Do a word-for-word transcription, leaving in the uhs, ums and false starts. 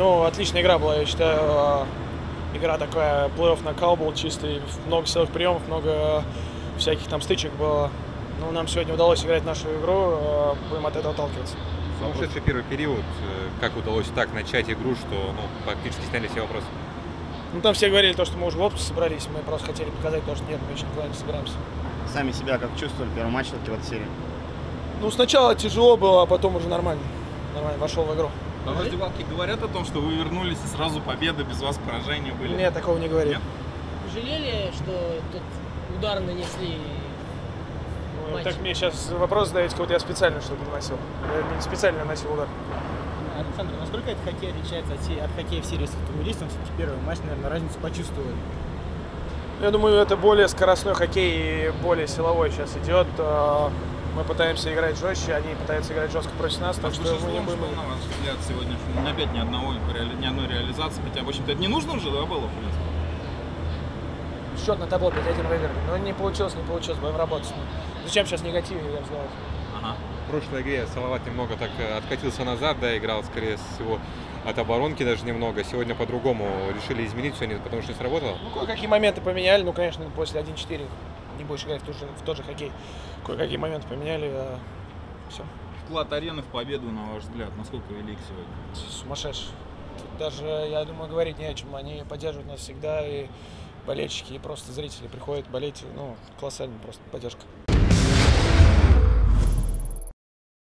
Ну, отличная игра была, я считаю. Игра такая, плей-офф на Cowboy чистый, много силовых приемов, много всяких там стычек было. Ну, нам сегодня удалось играть нашу игру, будем от этого отталкиваться. Сумасшедший первый период, как удалось так начать игру, что ну, практически сняли все вопросы? Ну, там все говорили, то, что мы уже в отпуск собрались, мы просто хотели показать, то, что нет, мы еще никуда не собираемся. Сами себя как чувствовали в первом матче в этой серии? Ну, сначала тяжело было, а потом уже нормально, нормально вошел в игру. Но раздевалки говорят о том, что вы вернулись и сразу победа, без вас поражения были? Нет, такого не говорили. Жалели, что тут удар нанесли? Ну, так мне сейчас вопрос задаете, как будто я специально что-то наносил. Я не специально наносил удар. Александр, насколько этот хоккей отличается от хоккея в серии с автомобилистом? Все-таки первый матч, наверное, разницу почувствовали. Я думаю, это более скоростной хоккей и более силовой сейчас идет. Мы пытаемся играть жестче, они пытаются играть жестко против нас, так а что мы не будем... Что, на ваш взгляд, сегодня опять ни, одного, ни одной реализации, хотя, в общем-то, это не нужно уже, да, было, в принципе? Счет на табло пять один выиграли, но не получилось, не получилось, будем работать. Зачем сейчас негативе, я взял? Ага. В прошлой игре Салават немного так откатился назад, да, играл, скорее всего, от оборонки даже немного. Сегодня по-другому решили изменить все, потому что не сработало? Ну, кое-какие моменты поменяли, ну, конечно, после один-четыре. Не будешь играть в тот же, в тот же хоккей. Кое-какие моменты поменяли, а... все. Вклад арены в победу, на ваш взгляд, насколько велик сегодня? Сумасшедший. Даже, я думаю, говорить не о чем. Они поддерживают нас всегда, и болельщики, и просто зрители приходят болеть. Ну, колоссальная просто поддержка.